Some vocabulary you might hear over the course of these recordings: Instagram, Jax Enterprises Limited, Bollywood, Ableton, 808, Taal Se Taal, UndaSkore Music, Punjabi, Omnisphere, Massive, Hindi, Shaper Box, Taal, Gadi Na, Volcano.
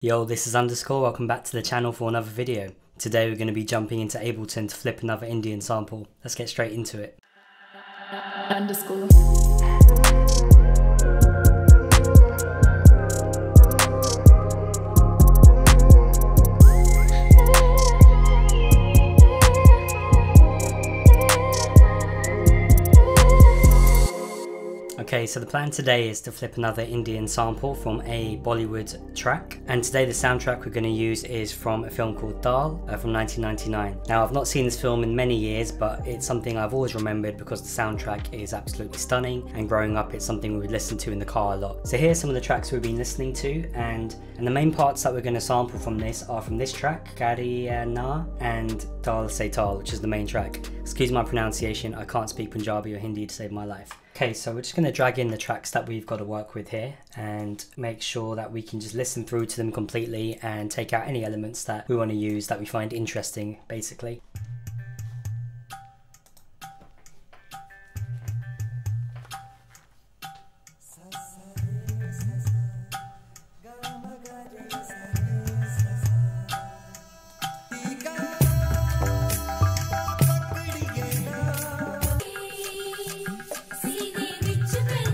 Yo, this is Underscore, welcome back to the channel for another video. Today we're going to be jumping into Ableton to flip another Indian sample. Let's get straight into it. Underscore. Okay, so the plan today is to flip another Indian sample from a Bollywood track, and today the soundtrack we're going to use is from a film called Taal from 1999. Now, I've not seen this film in many years, but it's something I've always remembered because the soundtrack is absolutely stunning, and growing up it's something we would listen to in the car a lot. So here's some of the tracks we've been listening to, and the main parts that we're going to sample from this are from this track, Gadi Na, and Taal Se Taal, which is the main track. Excuse my pronunciation, I can't speak Punjabi or Hindi to save my life. Okay, so we're just going to drag in the tracks that we've got to work with here and make sure that we can just listen through to them completely and take out any elements that we want to use that we find interesting, basically.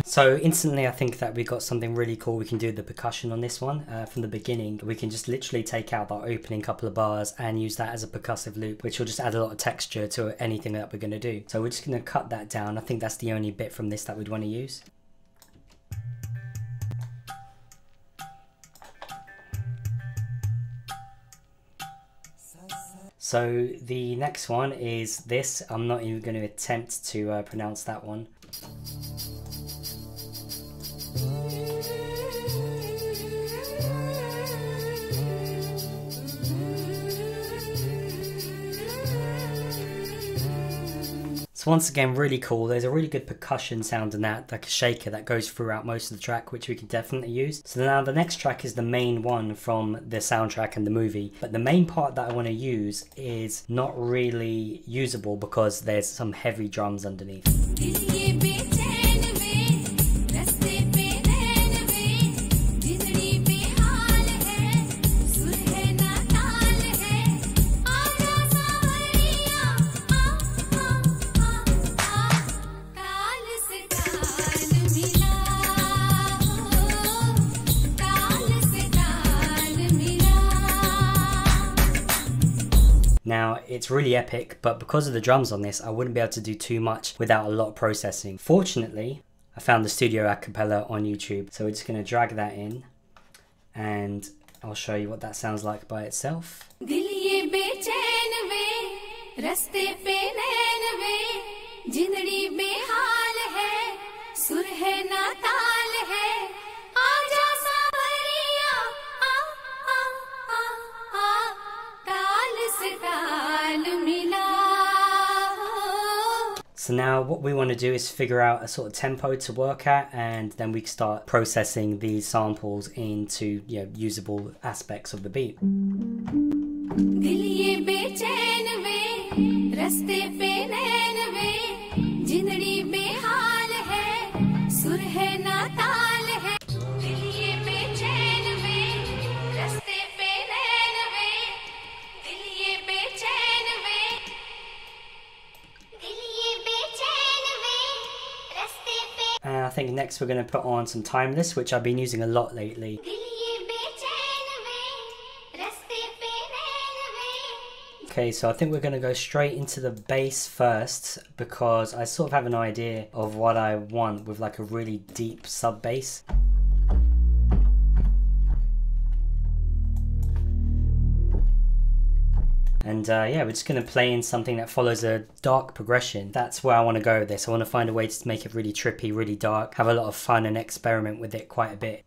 So instantly I think that we got something really cool. We can do the percussion on this one from the beginning. We can just literally take out that opening couple of bars and use that as a percussive loop, which will just add a lot of texture to anything that we're going to do. So we're just going to cut that down. I think that's the only bit from this that we'd want to use. So the next one is this. I'm not even going to attempt to pronounce that one. So once again, really cool. There's a really good percussion sound in that, like a shaker that goes throughout most of the track, which we can definitely use. So now the next track is the main one from the soundtrack and the movie, but the main part that I want to use is not really usable because there's some heavy drums underneath. Now, it's really epic, but because of the drums on this, I wouldn't be able to do too much without a lot of processing. Fortunately, I found the studio a cappella on YouTube, so we're just going to drag that in, and I'll show you what that sounds like by itself. So now what we want to do is figure out a sort of tempo to work at, and then we can start processing these samples into, you know, usable aspects of the beat. I think next we're going to put on some timeless, which I've been using a lot lately. Okay, so I think we're going to go straight into the bass first, because I sort of have an idea of what I want with like a really deep sub bass. And yeah, we're just going to play in something that follows a dark progression. That's where I want to go with this. I want to find a way to make it really trippy, really dark, have a lot of fun and experiment with it quite a bit.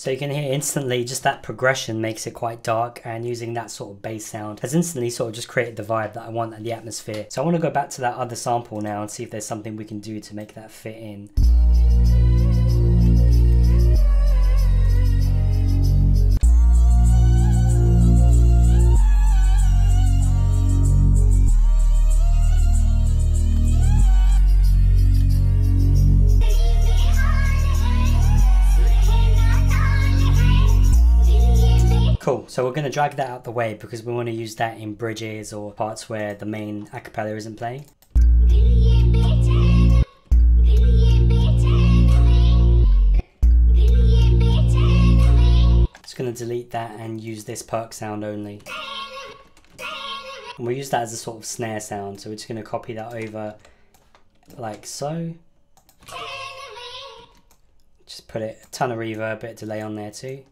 So you can hear instantly just that progression makes it quite dark, and using that sort of bass sound has instantly sort of just created the vibe that I want and the atmosphere. So I want to go back to that other sample now and see if there's something we can do to make that fit in. So we're going to drag that out the way because we want to use that in bridges or parts where the main a cappella isn't playing. Just going to delete that and use this perk sound only. And we'll use that as a sort of snare sound. So we're just going to copy that over like so. Just put it, a ton of reverb, a bit of delay on there too.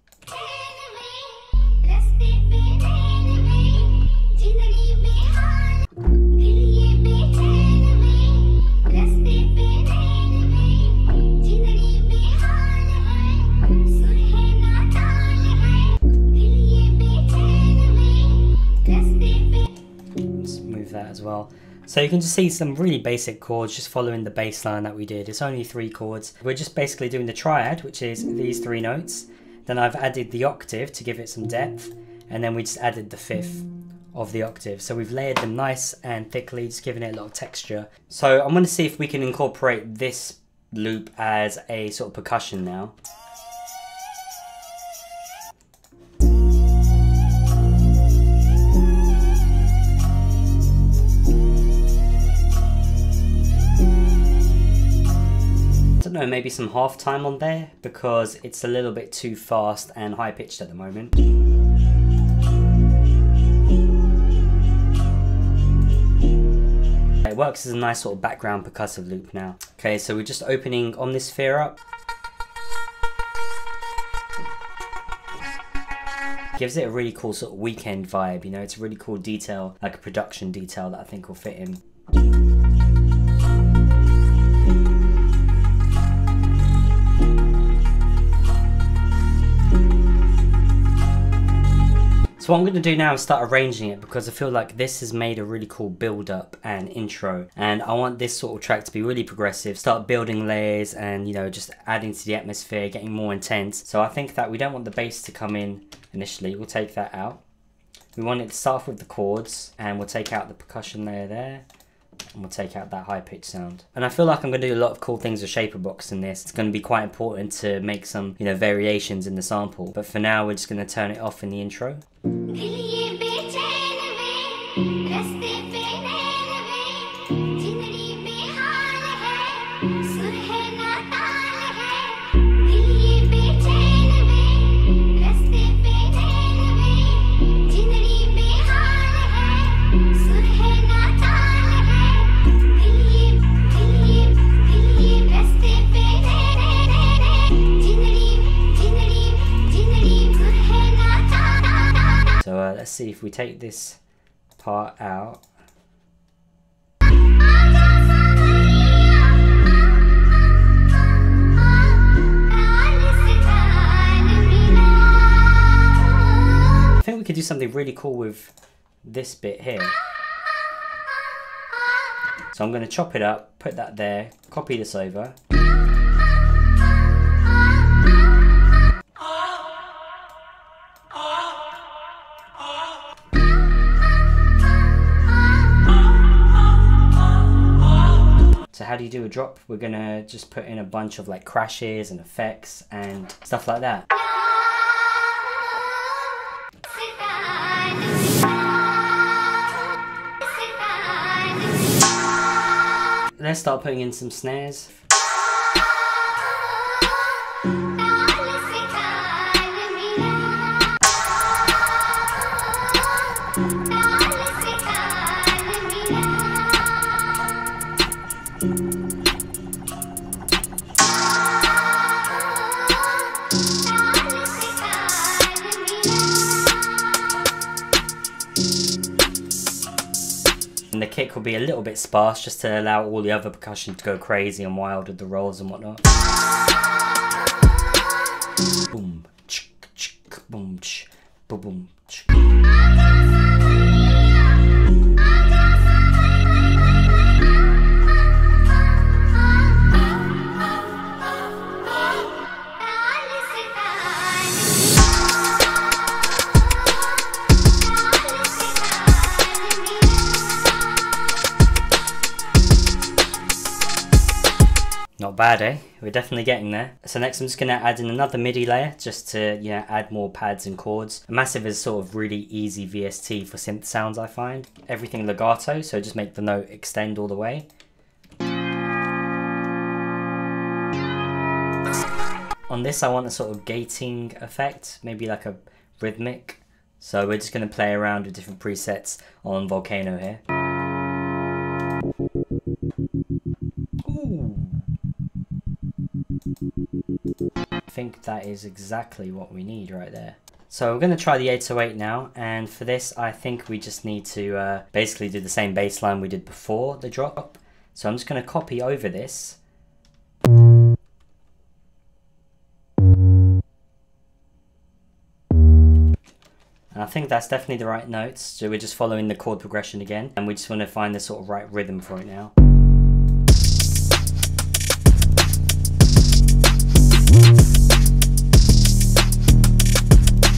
Well, so you can just see some really basic chords just following the bass line that we did. It's only 3 chords. We're just basically doing the triad, which is these 3 notes. Then I've added the octave to give it some depth, and then we just added the 5th of the octave. So we've layered them nice and thickly, just giving it a lot of texture. So I'm going to see if we can incorporate this loop as a sort of percussion now. No, maybe some half time on there because it's a little bit too fast and high pitched at the moment. It works as a nice sort of background percussive loop now. Okay, so we're just opening Omnisphere up. Gives it a really cool sort of weekend vibe, you know, it's a really cool detail, like a production detail that I think will fit in. So what I'm going to do now is start arranging it because I feel like this has made a really cool build up and intro, and I want this sort of track to be really progressive, start building layers and, you know, just adding to the atmosphere, getting more intense. So I think that we don't want the bass to come in initially, we'll take that out. We want it to start off with the chords and we'll take out the percussion layer there. And we'll take out that high pitch sound. And I feel like I'm going to do a lot of cool things with Shaper Box in this. It's going to be quite important to make some, you know, variations in the sample. But for now, we're just going to turn it off in the intro. Let's see if we take this part out. I think we could do something really cool with this bit here. So I'm going to chop it up, put that there, copy this over. How do you do a drop? We're gonna just put in a bunch of like crashes and effects and stuff like that. Let's start putting in some snares. And the kick will be a little bit sparse just to allow all the other percussion to go crazy and wild with the rolls and whatnot. Boom, ch, ch, boom, ch, boom, boom, ch. Not bad, eh? We're definitely getting there. So next I'm just going to add in another MIDI layer just to, you know, add more pads and chords. Massive is sort of really easy VST for synth sounds, I find. Everything legato, so just make the note extend all the way. On this I want a sort of gating effect, maybe like a rhythmic. So we're just going to play around with different presets on Volcano here. Ooh. I think that is exactly what we need right there. So we're going to try the 808 now, and for this I think we just need to basically do the same bass line we did before the drop. So I'm just going to copy over this. And I think that's definitely the right notes, so we're just following the chord progression again, and we just want to find the sort of right rhythm for it now.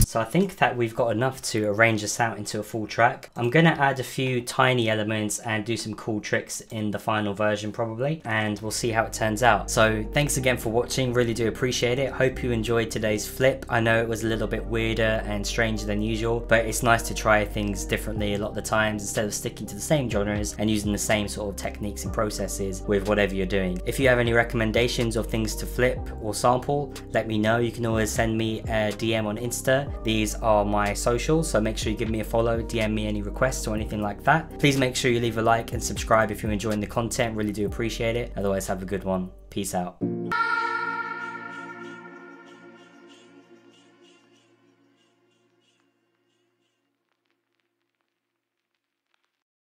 So I think that we've got enough to arrange this out into a full track. I'm going to add a few tiny elements and do some cool tricks in the final version probably, and we'll see how it turns out. So thanks again for watching, really do appreciate it. Hope you enjoyed today's flip. I know it was a little bit weirder and stranger than usual, but it's nice to try things differently a lot of the times instead of sticking to the same genres and using the same sort of techniques and processes with whatever you're doing. If you have any recommendations of things to flip or sample, let me know. You can always send me a DM on Insta. These are my socials, so make sure you give me a follow, DM me any requests or anything like that. Please make sure you leave a like and subscribe if you're enjoying the content, really do appreciate it. Otherwise, have a good one. Peace out.